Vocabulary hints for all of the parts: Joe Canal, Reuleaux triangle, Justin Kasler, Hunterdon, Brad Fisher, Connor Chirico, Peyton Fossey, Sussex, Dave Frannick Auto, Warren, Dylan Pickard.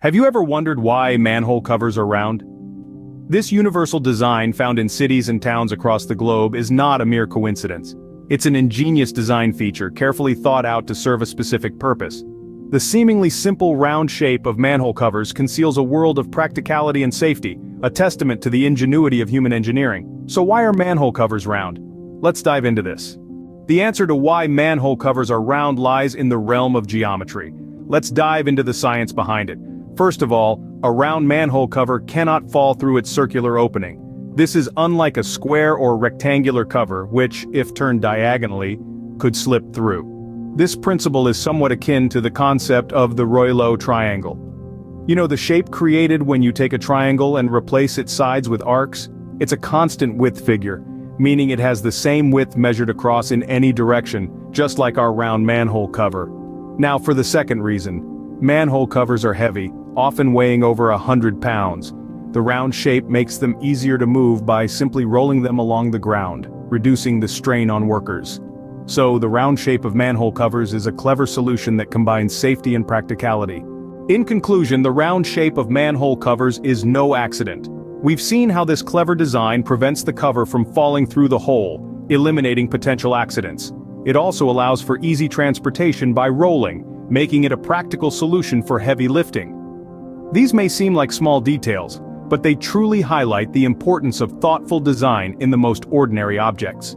Have you ever wondered why manhole covers are round? This universal design found in cities and towns across the globe is not a mere coincidence. It's an ingenious design feature carefully thought out to serve a specific purpose. The seemingly simple round shape of manhole covers conceals a world of practicality and safety, a testament to the ingenuity of human engineering. So why are manhole covers round? Let's dive into this. The answer to why manhole covers are round lies in the realm of geometry. Let's dive into the science behind it. First of all, a round manhole cover cannot fall through its circular opening. This is unlike a square or rectangular cover, which, if turned diagonally, could slip through. This principle is somewhat akin to the concept of the Reuleaux triangle. You know, the shape created when you take a triangle and replace its sides with arcs? It's a constant width figure, meaning it has the same width measured across in any direction, just like our round manhole cover. Now for the second reason. Manhole covers are heavy, often weighing over 100 pounds. The round shape makes them easier to move by simply rolling them along the ground, reducing the strain on workers. So the round shape of manhole covers is a clever solution that combines safety and practicality. In conclusion, the round shape of manhole covers is no accident. We've seen how this clever design prevents the cover from falling through the hole, eliminating potential accidents. It also allows for easy transportation by rolling, making it a practical solution for heavy lifting. These may seem like small details, but they truly highlight the importance of thoughtful design in the most ordinary objects.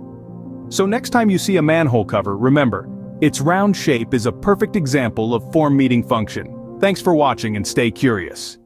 So next time you see a manhole cover, remember, its round shape is a perfect example of form-meeting function. Thanks for watching and stay curious.